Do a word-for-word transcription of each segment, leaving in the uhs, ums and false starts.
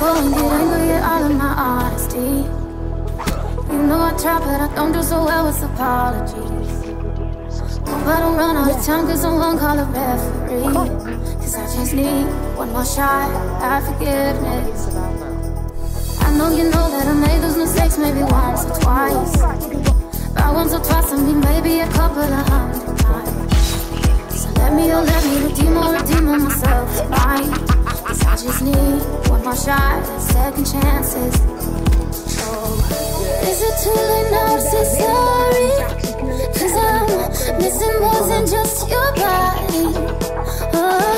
Pulling it under you, all of my honesty. You know I try, but I don't do so well with apologies. Hope I don't run out of time, cause someone call a referee. Cause I just need one more shot at forgiveness. I know you know that I made those mistakes maybe once or twice. By once or twice, I mean maybe a couple of hundred times. So let me, oh let me redeem or redeem on myself tonight. Cause I just need one more shot, second chances. Oh. Is it too late now to say sorry? Cause I'm missing more than just your body. Oh.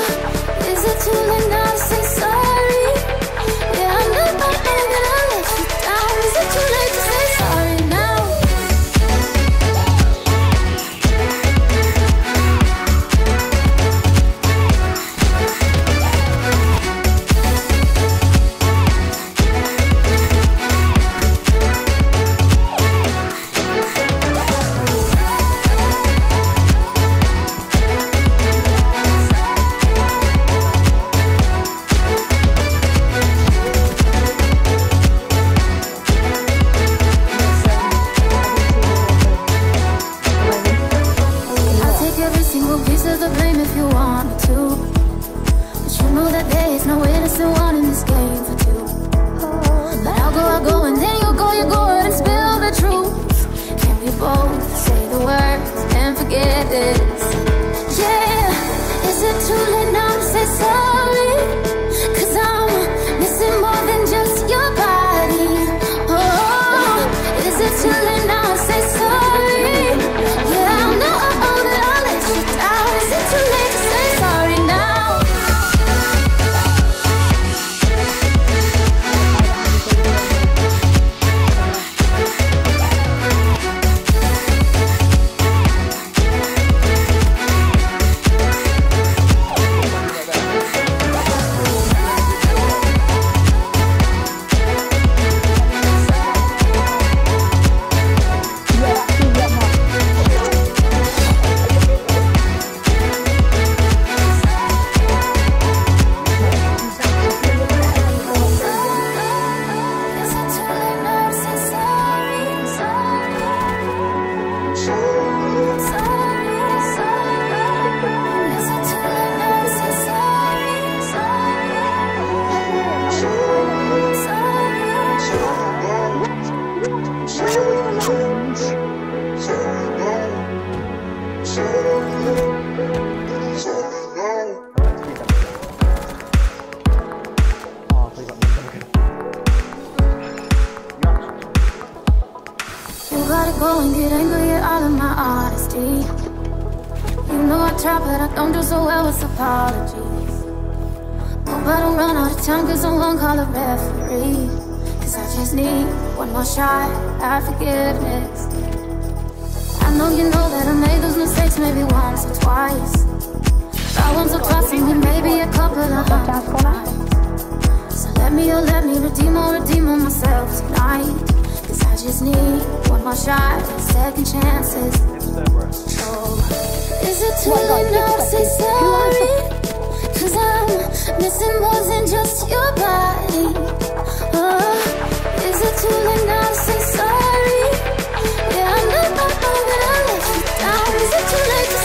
Is it too late now to say sorry? Yeah, I know my name and I let you down. Is it too late to say sorry now? Too late to say.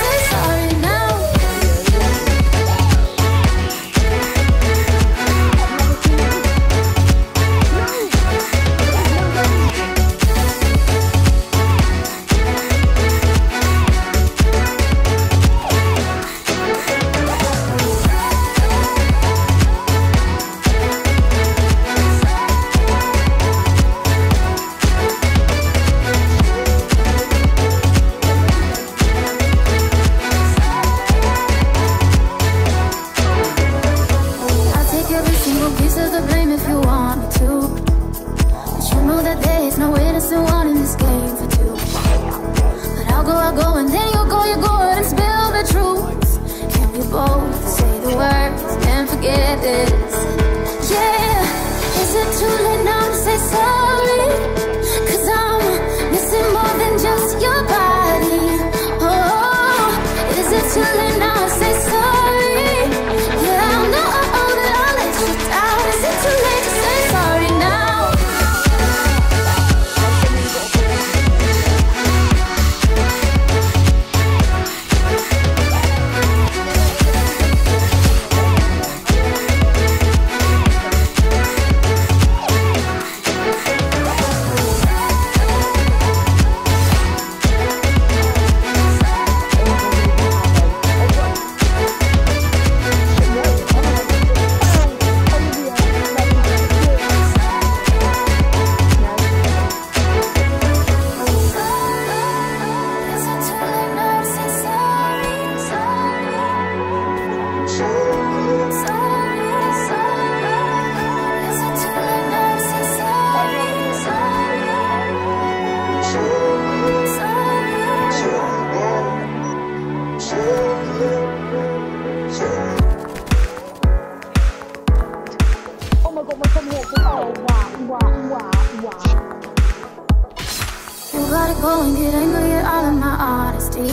knowing it, I know you're all of my honesty.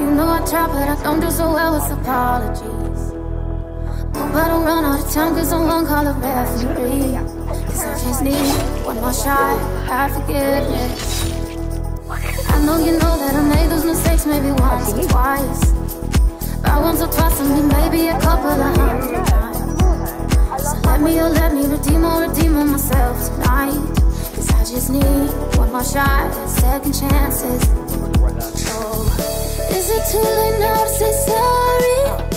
You know I try, but I don't do so well with apologies. Hope I don't run out of time, cause I'm one call a referee. Cause I just need one more shot at forgiveness. I know you know that I made those mistakes maybe once or twice. By once or twice, I mean maybe a couple of hundred times. So let me, oh let me redeem or redeem on myself tonight. Cause I just need one more shot, second chances. Oh, is it too late now to say sorry?